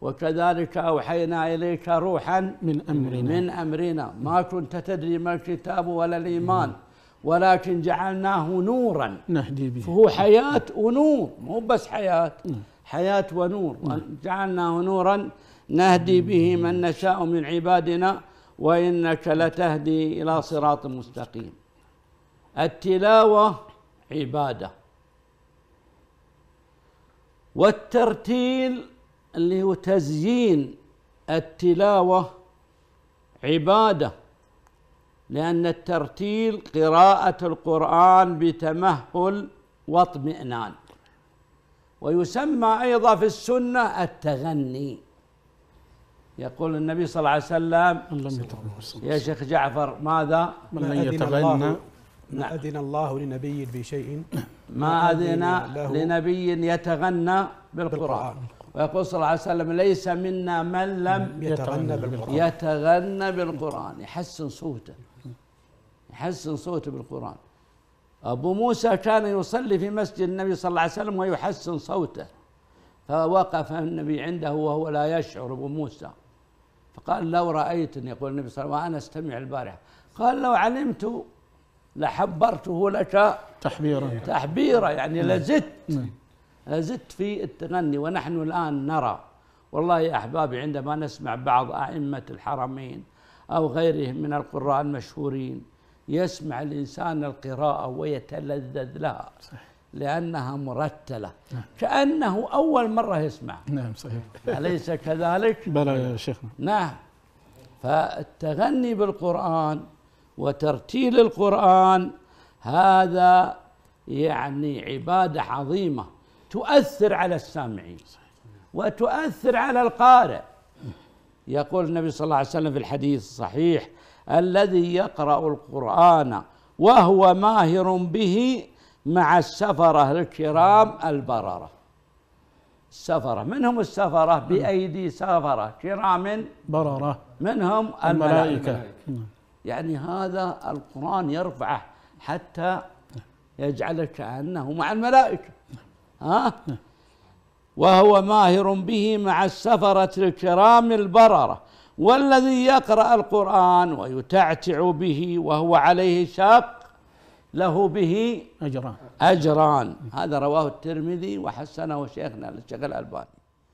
وكذلك أوحينا إليك روحا من أمرنا ما كنت تدري ما الكتاب ولا الإيمان ولكن جعلناه نورا نهدي به، فهو حياة ونور، مو بس حياة، حياة ونور، جعلناه نورا نهدي به من نشاء من عبادنا وإنك لتهدي إلى صراط مستقيم. التلاوة عبادة، والترتيل اللي هو تزيين التلاوة عبادة، لأن الترتيل قراءة القرآن بتمهل واطمئنان، ويسمى أيضا في السنة التغني. يقول النبي صلى الله عليه وسلم يا شيخ جعفر ماذا؟ ما أذن الله لنبي بشيء، ما أذن لنبي يتغنى بالقرآن. ويقول صلى الله عليه وسلم ليس منا من لم يتغنى بالقرآن، يحسن صوته، يحسن صوته بالقرآن. أبو موسى كان يصلي في مسجد النبي صلى الله عليه وسلم ويحسن صوته، فوقف النبي عنده وهو لا يشعر أبو موسى، فقال لو رأيتني، يقول النبي صلى الله عليه وسلم وأنا استمع البارحة، قال لو علمت لحبرته لك تحبيرا، يعني لزدت في التغني. ونحن الآن نرى والله يا أحبابي عندما نسمع بعض أئمة الحرمين أو غيرهم من القراء المشهورين، يسمع الإنسان القراءة ويتلذذ لها لأنها مرتلة، كأنه أول مرة يسمع. نعم صحيح، أليس كذلك؟ بلى يا شيخنا. نعم، فالتغني بالقرآن وترتيل القرآن هذا يعني عبادة عظيمة تؤثر على السامعين وتؤثر على القارئ. يقول النبي صلى الله عليه وسلم في الحديث الصحيح الذي يقرأ القرآن وهو ماهر به مع السفرة الكرام البررة. السفرة منهم السفرة بأيدي سفرة كرام بررة، منهم الملائكة. يعني هذا القرآن يرفعه حتى يجعلك كأنه مع الملائكة، ها؟ وهو ماهر به مع السفرة الكرام البررة، والذي يقرأ القرآن ويتعتع به وهو عليه شاق له به أجران. هذا رواه الترمذي وحسنه شيخنا الشيخ الألباني.